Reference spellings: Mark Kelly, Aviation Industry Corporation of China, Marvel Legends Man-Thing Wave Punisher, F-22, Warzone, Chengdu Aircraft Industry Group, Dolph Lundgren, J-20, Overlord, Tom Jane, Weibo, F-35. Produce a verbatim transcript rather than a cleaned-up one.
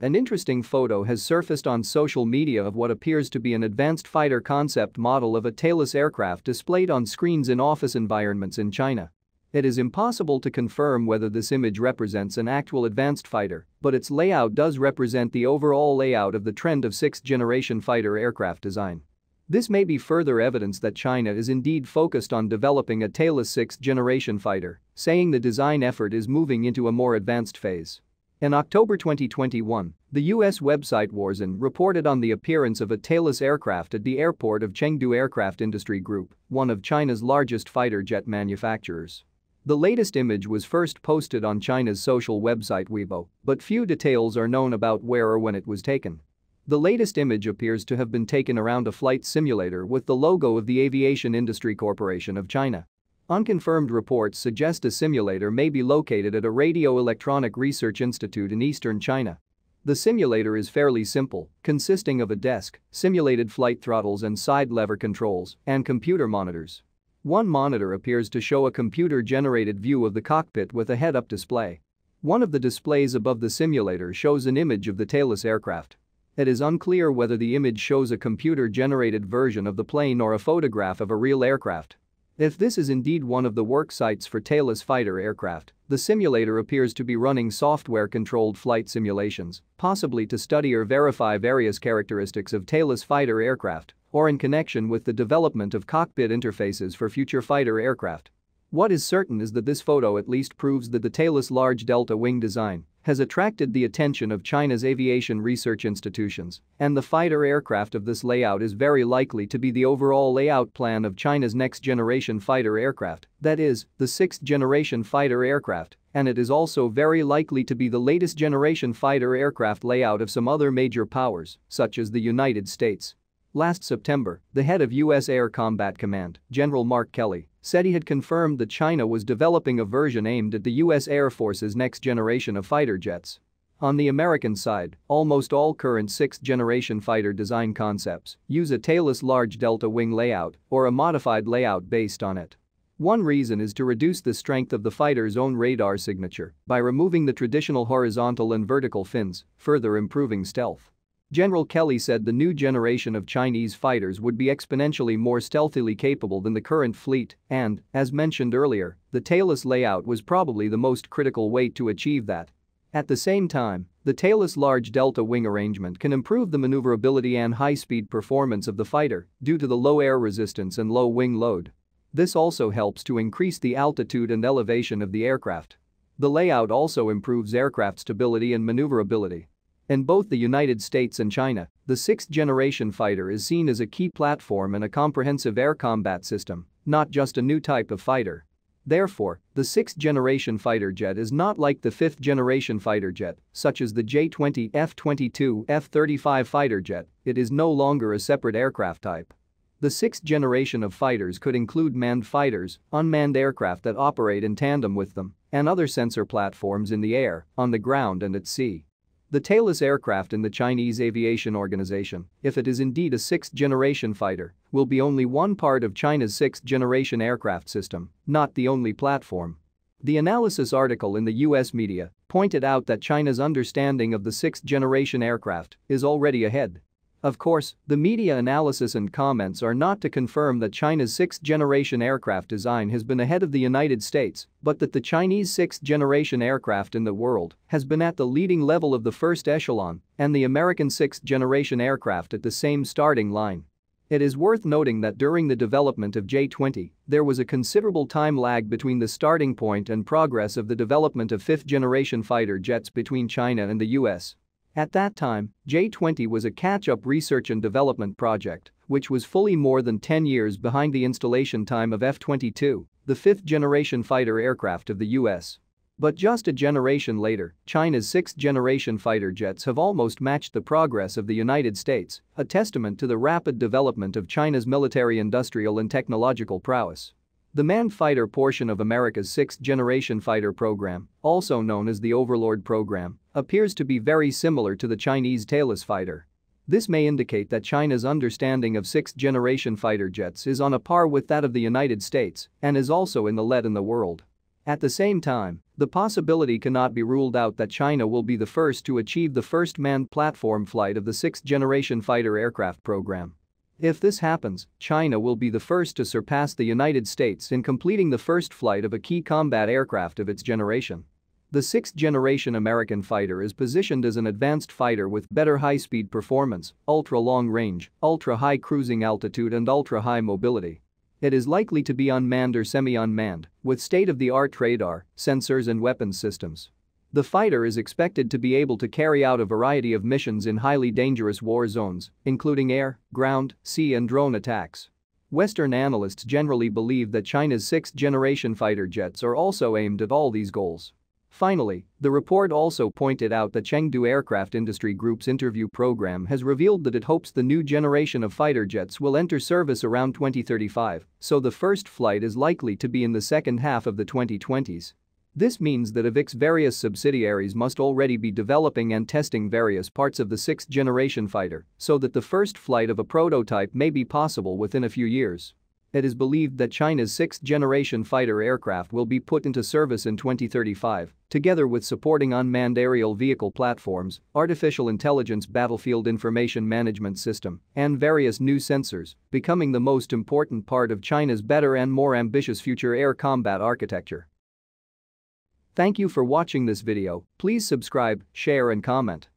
An interesting photo has surfaced on social media of what appears to be an advanced fighter concept model of a tailless aircraft displayed on screens in office environments in China. It is impossible to confirm whether this image represents an actual advanced fighter, but its layout does represent the overall layout of the trend of sixth-generation fighter aircraft design. This may be further evidence that China is indeed focused on developing a tailless sixth-generation fighter, saying the design effort is moving into a more advanced phase. In October twenty twenty-one, the U S website Warzone reported on the appearance of a tailless aircraft at the airport of Chengdu Aircraft Industry Group, one of China's largest fighter jet manufacturers. The latest image was first posted on China's social website Weibo, but few details are known about where or when it was taken. The latest image appears to have been taken around a flight simulator with the logo of the Aviation Industry Corporation of China. Unconfirmed reports suggest a simulator may be located at a radio-electronic research institute in eastern China. The simulator is fairly simple, consisting of a desk, simulated flight throttles and side lever controls, and computer monitors. One monitor appears to show a computer-generated view of the cockpit with a head-up display. One of the displays above the simulator shows an image of the tailless aircraft. It is unclear whether the image shows a computer-generated version of the plane or a photograph of a real aircraft. If this is indeed one of the work sites for tailless fighter aircraft, the simulator appears to be running software-controlled flight simulations, possibly to study or verify various characteristics of tailless fighter aircraft or in connection with the development of cockpit interfaces for future fighter aircraft. What is certain is that this photo at least proves that the tailless large delta wing design has attracted the attention of China's aviation research institutions, and the fighter aircraft of this layout is very likely to be the overall layout plan of China's next-generation fighter aircraft, that is, the sixth-generation fighter aircraft, and it is also very likely to be the latest-generation fighter aircraft layout of some other major powers, such as the United States. Last September, the head of U S Air Combat Command, General Mark Kelly, said he had confirmed that China was developing a version aimed at the U S Air Force's next generation of fighter jets. On the American side, almost all current sixth-generation fighter design concepts use a tailless large delta wing layout or a modified layout based on it. One reason is to reduce the strength of the fighter's own radar signature by removing the traditional horizontal and vertical fins, further improving stealth. General Kelly said the new generation of Chinese fighters would be exponentially more stealthily capable than the current fleet and, as mentioned earlier, the tailless layout was probably the most critical way to achieve that. At the same time, the tailless large delta wing arrangement can improve the maneuverability and high-speed performance of the fighter due to the low air resistance and low wing load. This also helps to increase the altitude and elevation of the aircraft. The layout also improves aircraft stability and maneuverability. In both the United States and China, the sixth-generation fighter is seen as a key platform in a comprehensive air combat system, not just a new type of fighter. Therefore, the sixth-generation fighter jet is not like the fifth-generation fighter jet, such as the J twenty, F twenty-two, F thirty-five fighter jet, it is no longer a separate aircraft type. The sixth generation of fighters could include manned fighters, unmanned aircraft that operate in tandem with them, and other sensor platforms in the air, on the ground and at sea. The tailless aircraft in the Chinese Aviation Organization, if it is indeed a sixth-generation fighter, will be only one part of China's sixth-generation aircraft system, not the only platform. The analysis article in the U S media pointed out that China's understanding of the sixth-generation aircraft is already ahead. Of course, the media analysis and comments are not to confirm that China's sixth-generation aircraft design has been ahead of the United States, but that the Chinese sixth-generation aircraft in the world has been at the leading level of the first echelon and the American sixth-generation aircraft at the same starting line. It is worth noting that during the development of J twenty, there was a considerable time lag between the starting point and progress of the development of fifth-generation fighter jets between China and the U S. At that time, J twenty was a catch-up research and development project, which was fully more than ten years behind the installation time of F twenty-two, the fifth-generation fighter aircraft of the U S. But just a generation later, China's sixth-generation fighter jets have almost matched the progress of the United States, a testament to the rapid development of China's military, industrial and technological prowess. The manned fighter portion of America's sixth-generation fighter program, also known as the Overlord program, appears to be very similar to the Chinese tailless fighter. This may indicate that China's understanding of sixth-generation fighter jets is on a par with that of the United States and is also in the lead in the world. At the same time, the possibility cannot be ruled out that China will be the first to achieve the first manned platform flight of the sixth-generation fighter aircraft program. If this happens, China will be the first to surpass the United States in completing the first flight of a key combat aircraft of its generation. The sixth-generation American fighter is positioned as an advanced fighter with better high-speed performance, ultra-long range, ultra-high cruising altitude and ultra-high mobility. It is likely to be unmanned or semi-unmanned, with state-of-the-art radar, sensors and weapons systems. The fighter is expected to be able to carry out a variety of missions in highly dangerous war zones, including air, ground, sea and drone attacks. Western analysts generally believe that China's sixth-generation fighter jets are also aimed at all these goals. Finally, the report also pointed out that Chengdu Aircraft Industry Group's interview program has revealed that it hopes the new generation of fighter jets will enter service around twenty thirty-five, so the first flight is likely to be in the second half of the twenty twenties. This means that A V I C's various subsidiaries must already be developing and testing various parts of the sixth-generation fighter so that the first flight of a prototype may be possible within a few years. It is believed that China's sixth-generation fighter aircraft will be put into service in twenty thirty-five, together with supporting unmanned aerial vehicle platforms, artificial intelligence battlefield information management system, and various new sensors, becoming the most important part of China's better and more ambitious future air combat architecture. Thank you for watching this video. Please subscribe, share and comment.